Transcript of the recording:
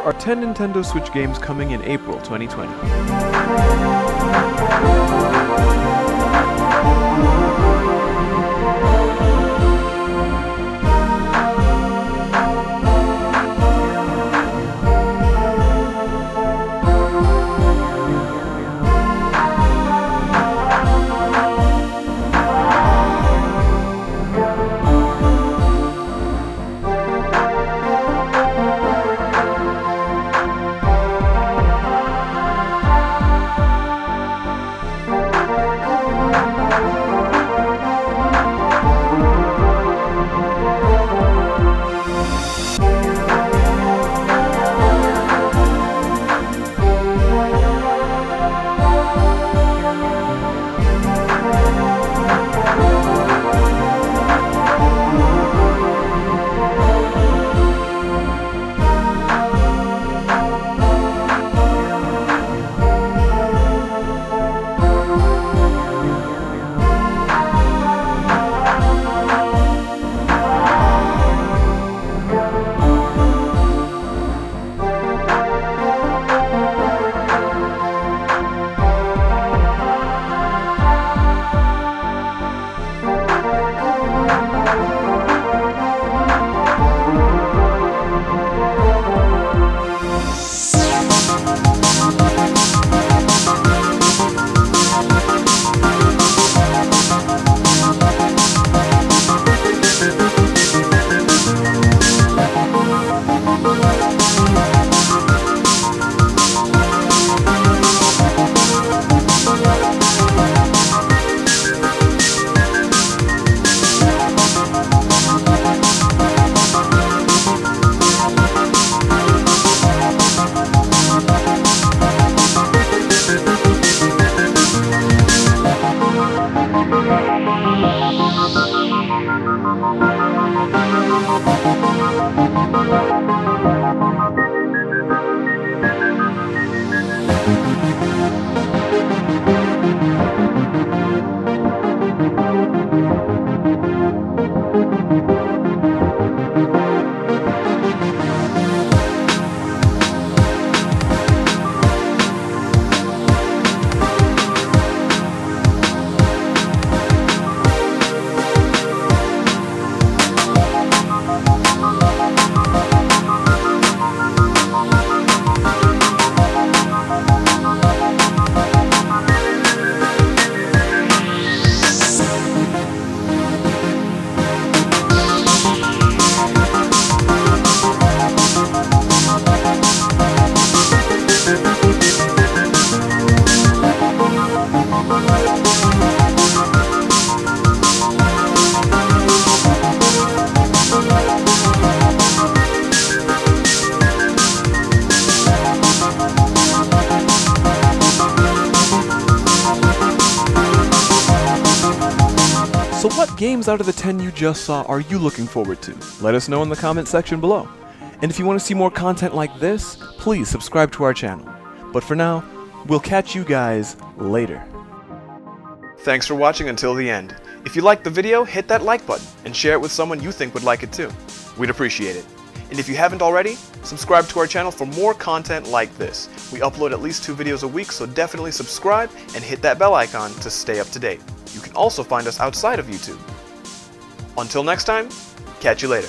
Here are 10 Nintendo Switch games coming in April 2020. So what games out of the 10 you just saw are you looking forward to? Let us know in the comment section below. And if you want to see more content like this, please subscribe to our channel. But for now, we'll catch you guys later. Thanks for watching until the end. If you liked the video, hit that like button and share it with someone you think would like it too. We'd appreciate it. And if you haven't already, subscribe to our channel for more content like this. We upload at least 2 videos a week, so definitely subscribe and hit that bell icon to stay up to date. You can also find us outside of YouTube. Until next time, catch you later.